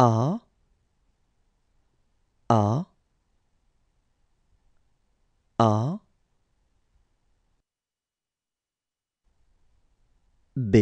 A B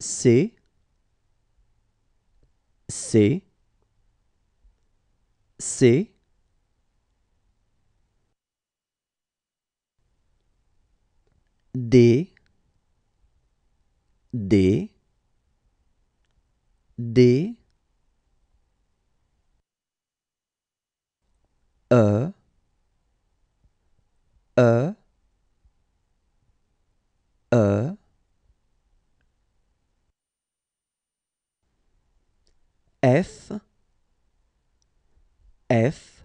C D E F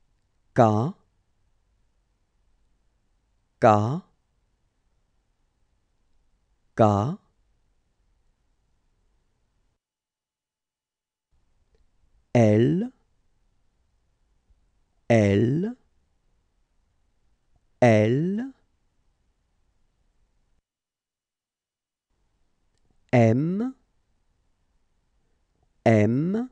K L M N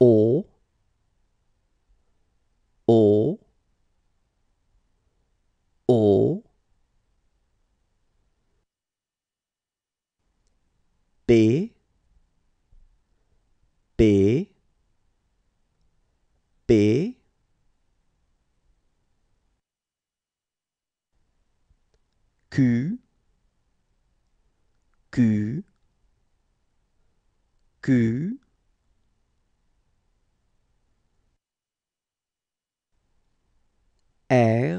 O P Q R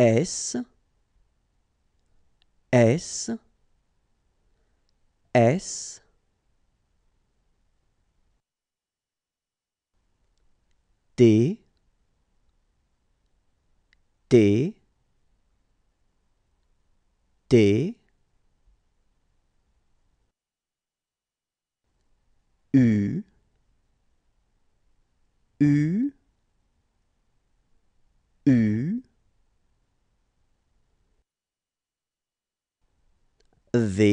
S T U V W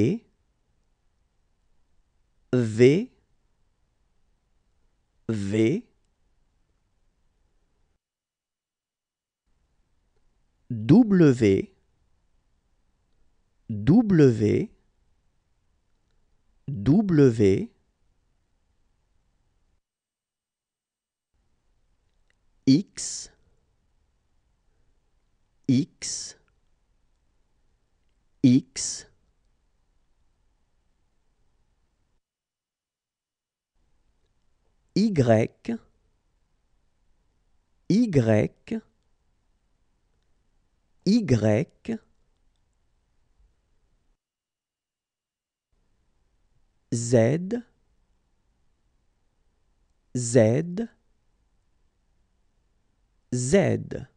X Y Z